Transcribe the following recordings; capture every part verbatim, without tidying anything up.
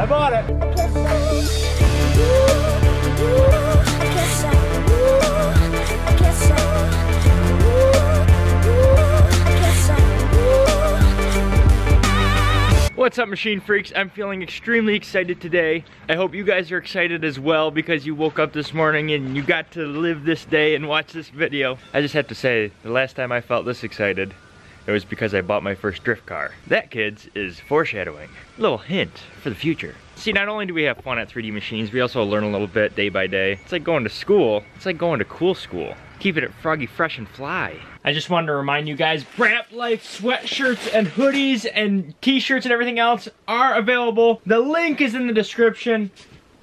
I bought it. What's up, machine freaks? I'm feeling extremely excited today. I hope you guys are excited as well, because you woke up this morning and you got to live this day and watch this video. I just have to say, the last time I felt this excited, it was because I bought my first drift car. That, kids, is foreshadowing. A little hint for the future. See, not only do we have fun at three D Machines, we also learn a little bit day by day. It's like going to school. It's like going to cool school. Keeping it froggy, fresh, and fly. I just wanted to remind you guys, Brap Life sweatshirts and hoodies and t-shirts and everything else are available. The link is in the description.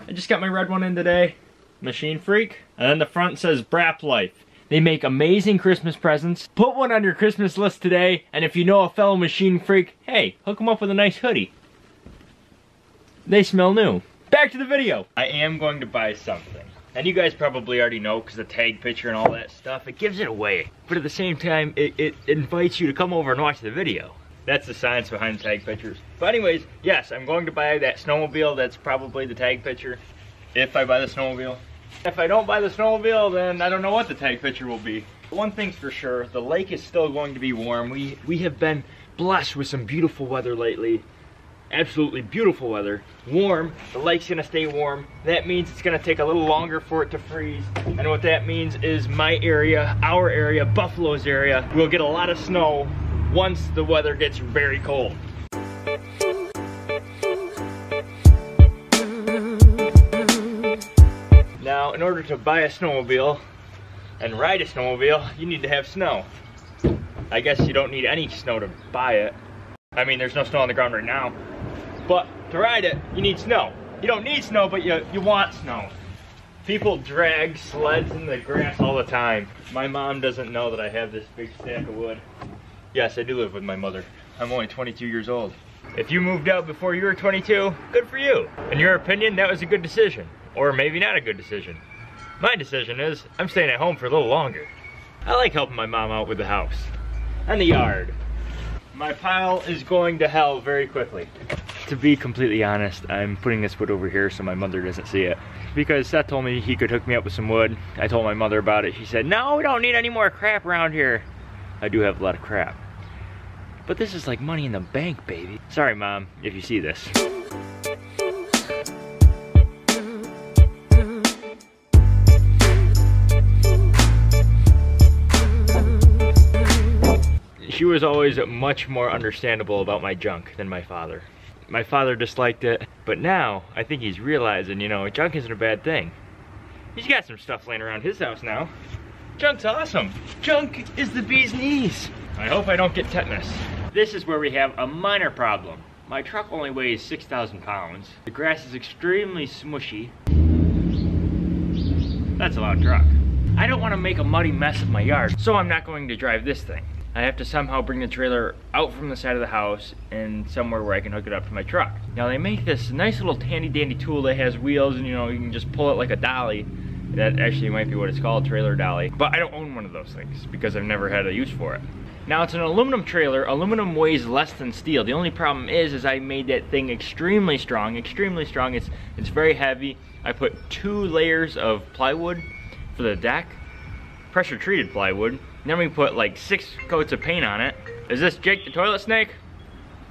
I just got my red one in today. Machine Freak. And then the front says Brap Life. They make amazing Christmas presents. Put one on your Christmas list today, and if you know a fellow machine freak, hey, hook them up with a nice hoodie. They smell new. Back to the video. I am going to buy something. And you guys probably already know, because the tag picture and all that stuff, it gives it away. But at the same time, it, it invites you to come over and watch the video. That's the science behind tag pictures. But anyways, yes, I'm going to buy that snowmobile. That's probably the tag picture, if I buy the snowmobile. If I don't buy the snowmobile, then I don't know what the tag picture will be. One thing's for sure, the lake is still going to be warm. We, we have been blessed with some beautiful weather lately. Absolutely beautiful weather. Warm, the lake's gonna stay warm. That means it's gonna take a little longer for it to freeze. And what that means is my area, our area, Buffalo's area, will get a lot of snow once the weather gets very cold. Now, in order to buy a snowmobile and ride a snowmobile, you need to have snow. I guess you don't need any snow to buy it. I mean, there's no snow on the ground right now. But to ride it, you need snow. You don't need snow, but you, you want snow. People drag sleds in the grass all the time. My mom doesn't know that I have this big stack of wood. Yes, I do live with my mother. I'm only twenty-two years old. If you moved out before you were twenty-two, good for you. In your opinion, that was a good decision. Or maybe not a good decision. My decision is, I'm staying at home for a little longer. I like helping my mom out with the house and the yard. My pile is going to hell very quickly. To be completely honest, I'm putting this wood over here so my mother doesn't see it. Because Seth told me he could hook me up with some wood. I told my mother about it. She said, no, we don't need any more crap around here. I do have a lot of crap. But this is like money in the bank, baby. Sorry, Mom, if you see this. She was always much more understandable about my junk than my father. My father disliked it, but now I think he's realizing, you know, junk isn't a bad thing. He's got some stuff laying around his house now. Junk's awesome. Junk is the bee's knees. I hope I don't get tetanus. This is where we have a minor problem. My truck only weighs six thousand pounds. The grass is extremely smushy. That's a loud truck. I don't want to make a muddy mess of my yard, so I'm not going to drive this thing. I have to somehow bring the trailer out from the side of the house and somewhere where I can hook it up to my truck. Now they make this nice little handy dandy tool that has wheels and, you know, you can just pull it like a dolly. That actually might be what it's called, trailer dolly. But I don't own one of those things because I've never had a use for it. Now it's an aluminum trailer. Aluminum weighs less than steel. The only problem is, is I made that thing extremely strong, extremely strong. It's, it's very heavy. I put two layers of plywood for the deck, pressure treated plywood. Then we put like six coats of paint on it. Is this Jake the Toilet Snake?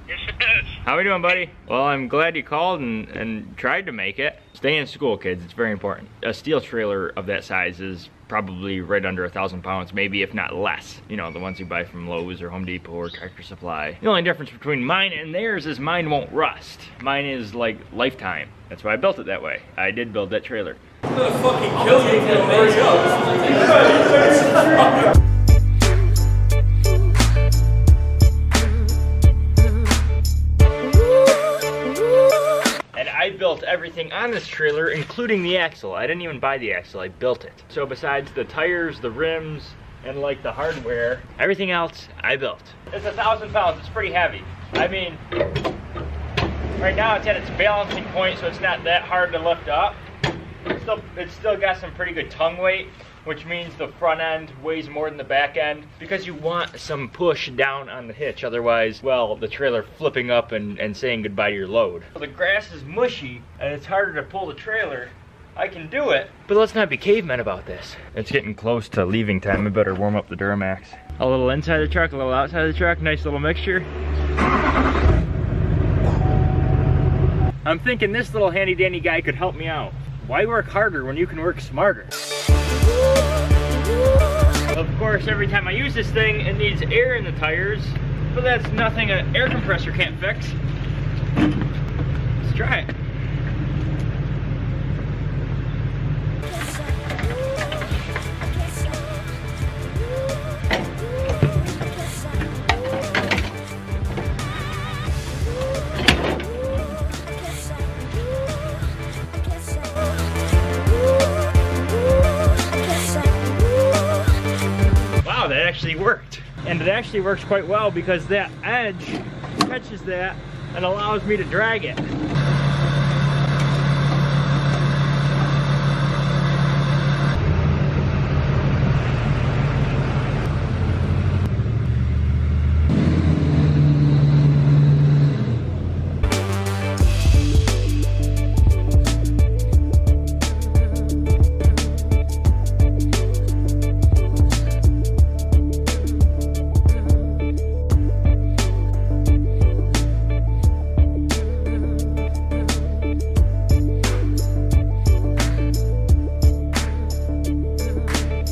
Yes, it is. How are we doing, buddy? Well, I'm glad you called and, and tried to make it. Stay in school, kids. It's very important. A steel trailer of that size is probably right under a thousand pounds, maybe if not less. You know, the ones you buy from Lowe's or Home Depot or Tractor Supply. The only difference between mine and theirs is mine won't rust. Mine is like lifetime. That's why I built it that way. I did build that trailer. I'm gonna fucking kill you. Hurry up. Built everything on this trailer, including the axle. I didn't even buy the axle, I built it. So besides the tires, the rims, and like the hardware, everything else I built. It's a thousand pounds, it's pretty heavy. I mean, right now it's at its balancing point, so it's not that hard to lift up. It's still, it's still got some pretty good tongue weight. which means the front end weighs more than the back end because you want some push down on the hitch. Otherwise, well, the trailer flipping up and, and saying goodbye to your load. Well, the grass is mushy and it's harder to pull the trailer. I can do it. But let's not be cavemen about this. It's getting close to leaving time. I better warm up the Duramax. A little inside the truck, a little outside the truck. Nice little mixture. I'm thinking this little handy dandy guy could help me out. Why work harder when you can work smarter? Of course, every time I use this thing, it needs air in the tires, but that's nothing an air compressor can't fix. Let's try it. Worked, and it actually works quite well because that edge catches that and allows me to drag it.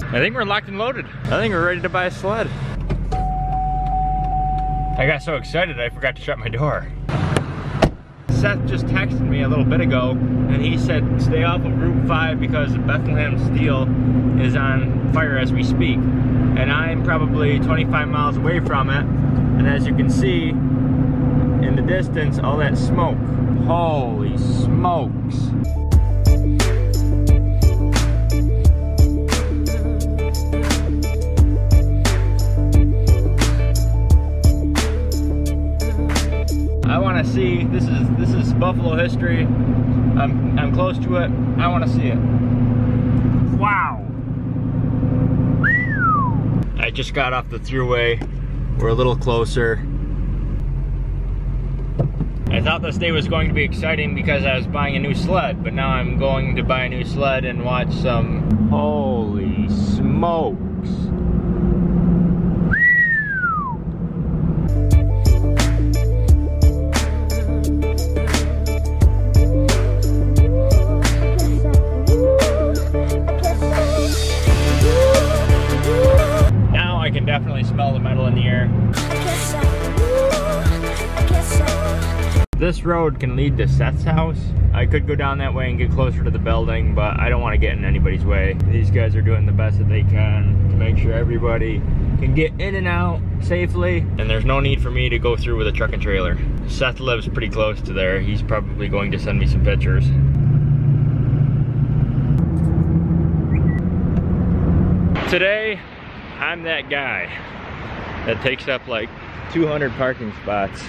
I think we're locked and loaded. I think we're ready to buy a sled. I got so excited I forgot to shut my door. Seth just texted me a little bit ago and he said stay off of Route five because Bethlehem Steel is on fire as we speak. And I'm probably twenty-five miles away from it. And as you can see in the distance, all that smoke. Holy smokes. I want to see, this is this is Buffalo history. I'm, I'm close to it. I want to see it. Wow. I just got off the thruway. We're a little closer. I thought this day was going to be exciting because I was buying a new sled, but now I'm going to buy a new sled and watch some... Holy smoke. This road can lead to Seth's house. I could go down that way and get closer to the building, but I don't want to get in anybody's way. These guys are doing the best that they can to make sure everybody can get in and out safely. And there's no need for me to go through with a truck and trailer. Seth lives pretty close to there. He's probably going to send me some pictures. Today, I'm that guy that takes up like two hundred parking spots.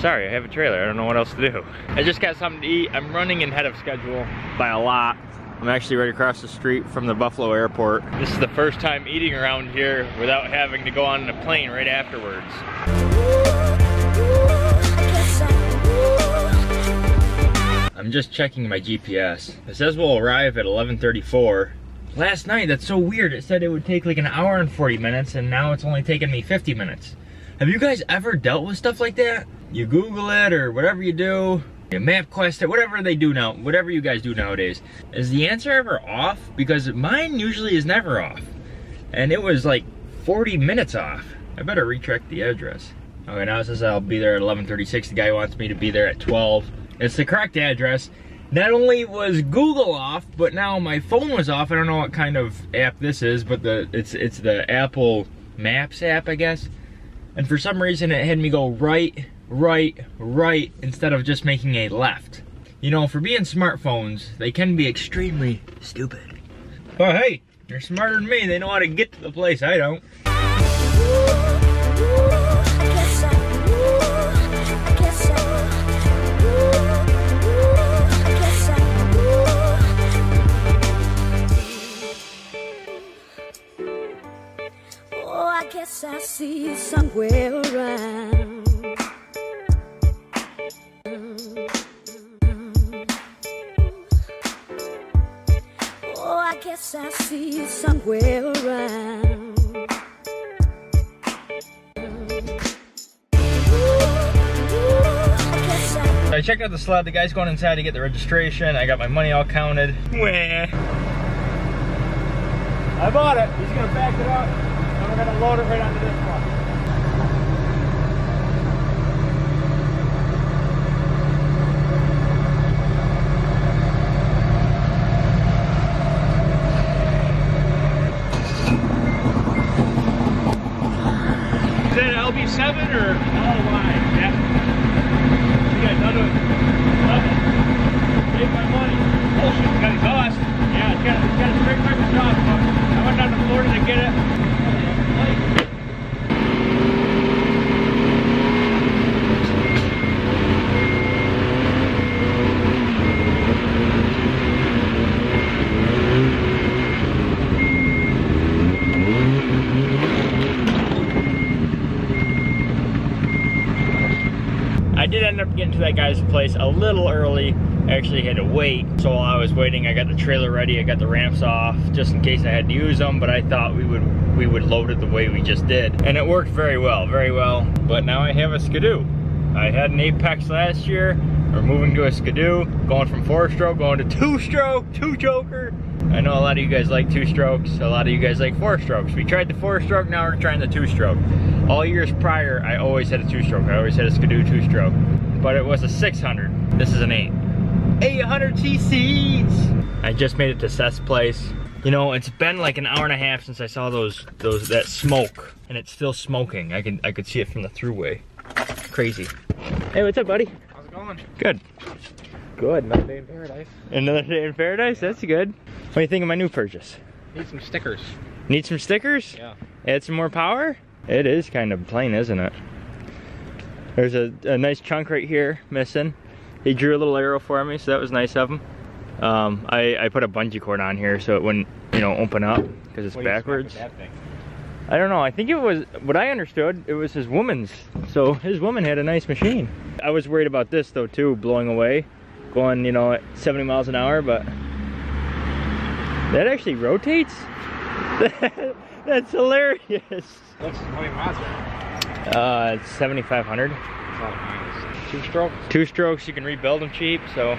Sorry, I have a trailer. I don't know what else to do. I just got something to eat. I'm running ahead of schedule by a lot. I'm actually right across the street from the Buffalo airport. This is the first time eating around here without having to go on a plane right afterwards. I'm just checking my G P S. It says we'll arrive at eleven thirty-four. Last night, that's so weird. It said it would take like an hour and forty minutes, and now it's only taking me fifty minutes. Have you guys ever dealt with stuff like that? You Google it or whatever you do, you MapQuest it, whatever they do now, whatever you guys do nowadays. Is the answer ever off? Because mine usually is never off. And it was like forty minutes off. I better recheck the address. Okay, now it says I'll be there at eleven thirty-six. The guy wants me to be there at twelve. It's the correct address. Not only was Google off, but now my phone was off. I don't know what kind of app this is, but the it's it's the Apple Maps app, I guess. And for some reason it had me go right, right, right, instead of just making a left. You know, for being smartphones, they can be extremely stupid. Oh hey, they're smarter than me. They know how to get to the place, I don't. Yes, I see you somewhere around. I checked out the slab. The guy's going inside to get the registration. I got my money all counted. Wah. I bought it. He's gonna back it up, and we're gonna load it right onto this one. Is that an L B seven or an L Y? Yeah. You guys, I'll do it. Love it. Save my money. Bullshit, it's got exhaust. Yeah, it's got, it's got a straight pipe exhaust. I went down to Florida to get it. I did end up getting to that guy's place a little early. I actually had to wait. So while I was waiting, I got the trailer ready. I got the ramps off just in case I had to use them, but I thought we would we would load it the way we just did. And it worked very well, very well. But now I have a Skidoo. I had an Apex last year. We're moving to a Skidoo, going from four stroke, going to two stroke, two choker. I know a lot of you guys like two strokes. A lot of you guys like four strokes. We tried the four stroke, now we're trying the two stroke. All years prior, I always had a two stroke. I always had a Skidoo two stroke, but it was a six hundred. This is an eight. eight hundred T Cs. I just made it to Seth's place. You know, it's been like an hour and a half since I saw those, those, that smoke, and it's still smoking. I can, I could see it from the thruway. Crazy. Hey, what's up, buddy? How's it going? Good. Good, another day in paradise. Another day in paradise, yeah. That's good. What do you think of my new purchase? Need some stickers. Need some stickers? Yeah. Add some more power? It is kind of plain, isn't it? There's a, a nice chunk right here missing. He drew a little arrow for me, so that was nice of him. Um, I, I put a bungee cord on here so it wouldn't, you know, open up because it's what backwards. Do you expect with that thing? I don't know, I think it was, what I understood, it was his woman's. So his woman had a nice machine. I was worried about this though too, blowing away. Going, you know, at seventy miles an hour, but that actually rotates? That's hilarious. What's the only Mazda? Uh, it's seventy-five hundred. Two strokes? Two strokes, you can rebuild them cheap, so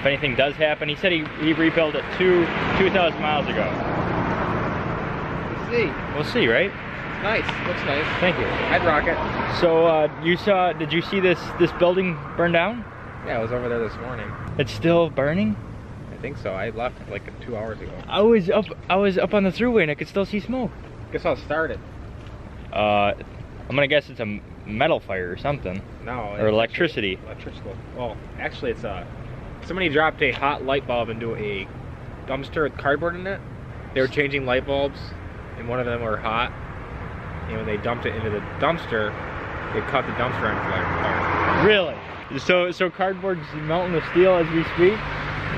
if anything does happen. He said he, he rebuilt it two, 2,000 miles ago. We'll see. We'll see, right? It's nice, looks nice. Thank you. I'd rock it. So, uh, you saw, did you see this, this building burn down? Yeah, I was over there this morning. It's still burning? I think so. I left like two hours ago. I was up I was up on the thruway and I could still see smoke. Guess I'll start it. Uh, I'm gonna guess it's a metal fire or something. No. Or electricity. Electrical. Well, actually it's a... Somebody dropped a hot light bulb into a dumpster with cardboard in it. They were changing light bulbs and one of them were hot. And when they dumped it into the dumpster, it caught the dumpster on fire. Really? So, so cardboard's melting with steel as we speak?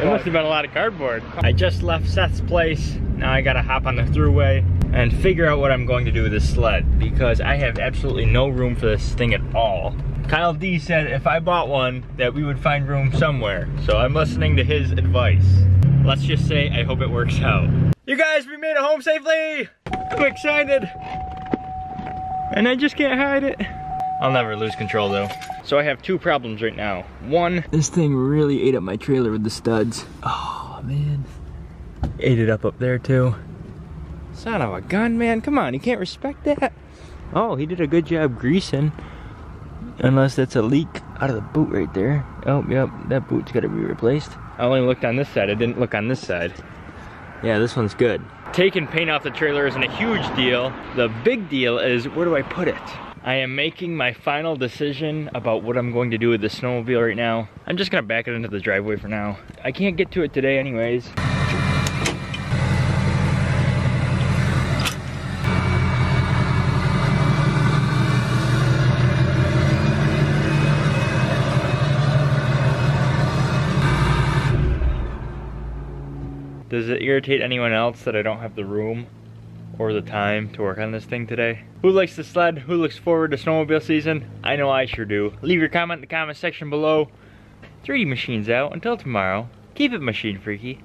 It must have been a lot of cardboard. I just left Seth's place. Now I gotta hop on the thruway and figure out what I'm going to do with this sled because I have absolutely no room for this thing at all. Kyle D said if I bought one that we would find room somewhere. So I'm listening to his advice. Let's just say I hope it works out. You guys, we made it home safely! I'm excited. And I just can't hide it. I'll never lose control though. So I have two problems right now. One, this thing really ate up my trailer with the studs. Oh man, ate it up up there too. Son of a gun, man, come on, you can't respect that. Oh, he did a good job greasing. Unless that's a leak out of the boot right there. Oh, yep, that boot's gotta be replaced. I only looked on this side, I didn't look on this side. Yeah, this one's good. Taking paint off the trailer isn't a huge deal. The big deal is, where do I put it? I am making my final decision about what I'm going to do with the snowmobile right now. I'm just gonna back it into the driveway for now. I can't get to it today anyways. Does it irritate anyone else that I don't have the room or the time to work on this thing today? Who likes the sled? Who looks forward to snowmobile season? I know I sure do. Leave your comment in the comment section below. three D Machines out. Until tomorrow, keep it machine freaky.